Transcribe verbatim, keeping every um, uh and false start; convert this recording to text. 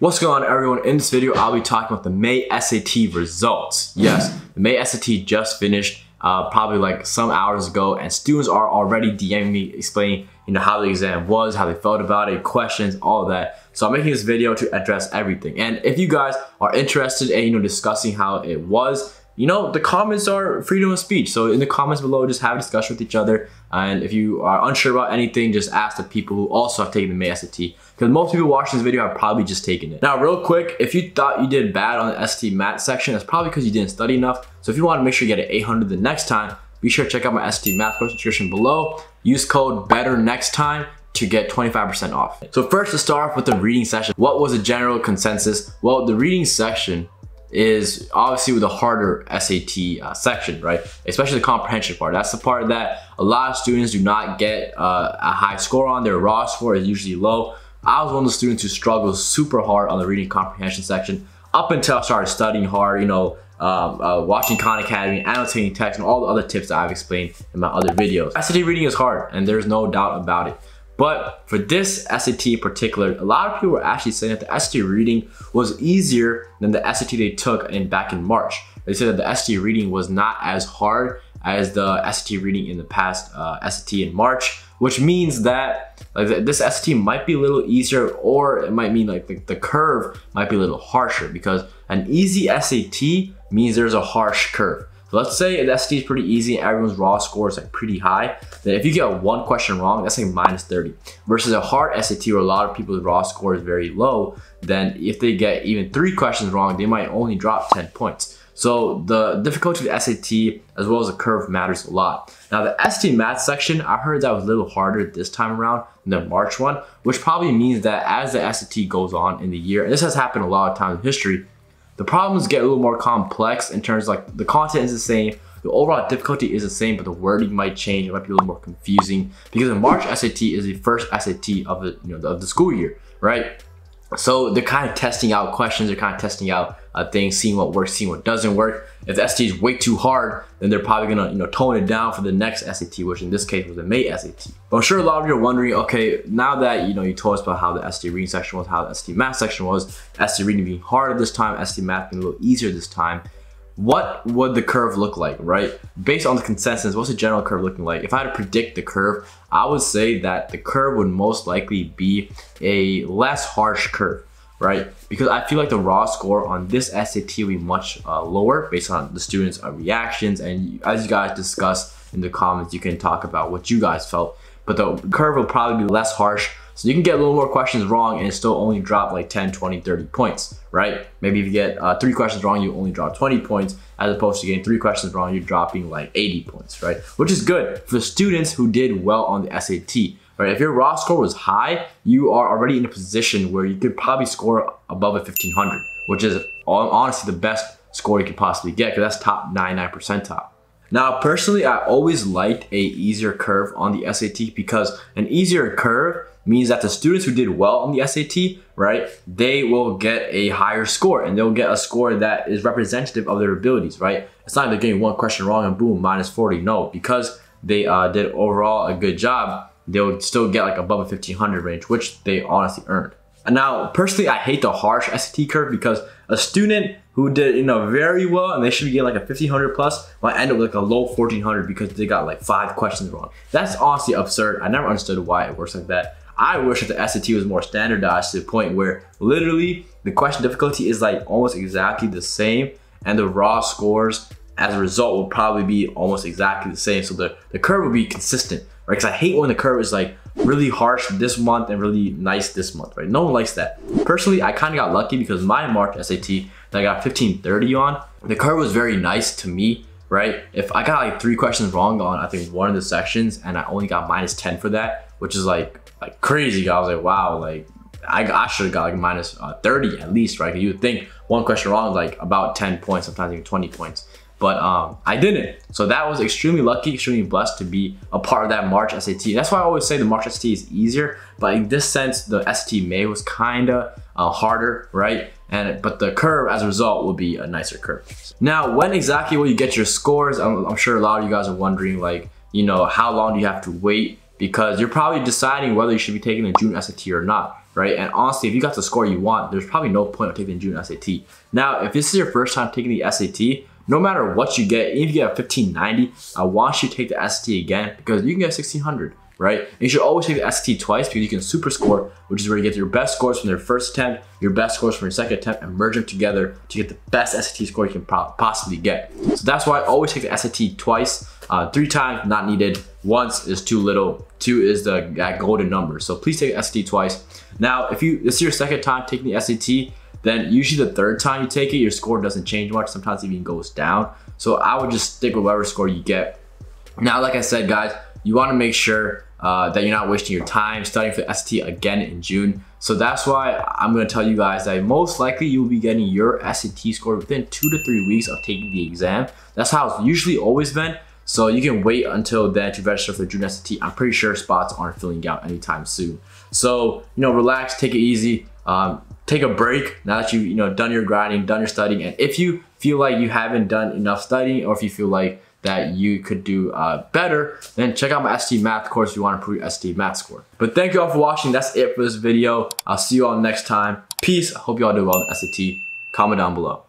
What's going on, everyone? In this video, I'll be talking about the May S A T results. Yes, the May S A T just finished uh, probably like some hours ago, and students are already DMing me explaining, you know, how the exam was, how they felt about it, questions, all that. So I'm making this video to address everything. And if you guys are interested in, you know, discussing how it was, you know, the comments are freedom of speech. So in the comments below, just have a discussion with each other. And if you are unsure about anything, just ask the people who also have taken the May S A T. Because most people watching this video have probably just taken it. Now, real quick, if you thought you did bad on the S A T math section, that's probably because you didn't study enough. So if you want to make sure you get an eight hundred the next time, be sure to check out my S A T math course description below. Use code BETTER next time to get twenty-five percent off. So first, to start off with the reading section, what was the general consensus? Well, the reading section is obviously with the harder S A T uh, section, right? Especially the comprehension part. That's the part that a lot of students do not get uh, a high score on. Their raw score is usually low. I was one of the students who struggled super hard on the reading comprehension section up until I started studying hard, you know, um, uh, watching Khan Academy, annotating text, and all the other tips that I've explained in my other videos. S A T reading is hard, and there's no doubt about it. But for this S A T in particular, a lot of people were actually saying that the S A T reading was easier than the S A T they took in back in March. They said that the S A T reading was not as hard as the S A T reading in the past uh, S A T in March, which means that like this S A T might be a little easier, or it might mean like the, the curve might be a little harsher, because an easy S A T means there's a harsh curve. Let's say the S A T is pretty easy and everyone's raw score is like pretty high. Then if you get one question wrong, that's like minus thirty. Versus a hard S A T where a lot of people's raw score is very low, then if they get even three questions wrong, they might only drop ten points. So the difficulty of the S A T as well as the curve matters a lot. Now the S A T math section, I heard that was a little harder this time around than the March one, which probably means that as the S A T goes on in the year, and this has happened a lot of times in history, the problems get a little more complex in terms of like the content is the same, the overall difficulty is the same, but the wording might change. It might be a little more confusing because the March S A T is the first S A T of the, you know, of the school year, right? So they're kind of testing out questions, they're kind of testing out uh, things, seeing what works, seeing what doesn't work. If the S A T is way too hard, then they're probably gonna, you know, tone it down for the next S A T, which in this case was the May S A T. But I'm sure a lot of you are wondering, okay, now that you know you told us about how the S A T reading section was, how the S A T math section was, S A T reading being harder this time, S A T math being a little easier this time, what would the curve look like, right? Based on the consensus, what's the general curve looking like? If I had to predict the curve, I would say that the curve would most likely be a less harsh curve, right? Because I feel like the raw score on this S A T will be much uh, lower based on the students' reactions. And as you guys discuss in the comments, you can talk about what you guys felt. But the curve will probably be less harsh. So you can get a little more questions wrong and still only drop like ten, twenty, thirty points, right? Maybe if you get uh, three questions wrong, you only drop twenty points, as opposed to getting three questions wrong, you're dropping like eighty points, right? Which is good for the students who did well on the S A T, right? If your raw score was high, you are already in a position where you could probably score above a fifteen hundred, which is honestly the best score you could possibly get, because that's top ninety-nine percentile. Now, personally, I always liked a easier curve on the S A T, because an easier curve means that the students who did well on the S A T, right, they will get a higher score, and they'll get a score that is representative of their abilities, right? It's not like they're getting one question wrong and boom, minus forty. No, because they uh, did overall a good job, they'll still get like above a fifteen hundred range, which they honestly earned. And now, personally, I hate the harsh S A T curve, because a student who did, you know, very well and they should be getting like a fifteen hundred plus might end up with like a low fourteen hundred because they got like five questions wrong. That's honestly absurd. I never understood why it works like that. I wish that the S A T was more standardized to the point where literally the question difficulty is like almost exactly the same, and the raw scores as a result will probably be almost exactly the same. So the, the curve will be consistent, right? Because I hate when the curve is like really harsh this month and really nice this month, right? No one likes that. Personally, I kind of got lucky, because my March S A T that I got fifteen thirty on, the curve was very nice to me, right? If I got like three questions wrong on, I think, one of the sections, and I only got minus ten for that, which is like, like crazy. I was like, wow, like I, I should have got like minus thirty at least, right? You would think one question wrong is like about ten points, sometimes even twenty points. But um, I didn't. So that was extremely lucky, extremely blessed to be a part of that March S A T. That's why I always say the March S A T is easier, but in this sense, the S A T May was kind of uh, harder, right? And but the curve as a result will be a nicer curve. Now, when exactly will you get your scores? I'm, I'm sure a lot of you guys are wondering, like, you know, how long do you have to wait? Because you're probably deciding whether you should be taking a June S A T or not. right? And honestly, if you got the score you want, there's probably no point of taking the June S A T. Now, if this is your first time taking the S A T, no matter what you get, even if you get a fifteen ninety, I want you to take the S A T again because you can get sixteen hundred, right? And you should always take the S A T twice because you can super score, which is where you get your best scores from your first attempt, your best scores from your second attempt, and merge them together to get the best S A T score you can possibly get. So that's why I always take the S A T twice, uh, three times, not needed. Once is too little, two is the that golden number. So please take the S A T twice. Now, if you this is your second time taking the S A T, then usually the third time you take it, your score doesn't change much, sometimes it even goes down. So I would just stick with whatever score you get. Now, like I said, guys, you wanna make sure uh, that you're not wasting your time studying for the S A T again in June. So that's why I'm gonna tell you guys that most likely you'll be getting your S A T score within two to three weeks of taking the exam. That's how it's usually always been. So you can wait until then to register for the June S A T. I'm pretty sure spots aren't filling out anytime soon. So, you know, relax, take it easy. Um, take a break now that you've you know, done your grinding, done your studying. And if you feel like you haven't done enough studying or if you feel like that you could do uh, better, then check out my S A T math course if you want to improve your S A T math score. But thank you all for watching. That's it for this video. I'll see you all next time. Peace. I hope you all do well in S A T. Comment down below.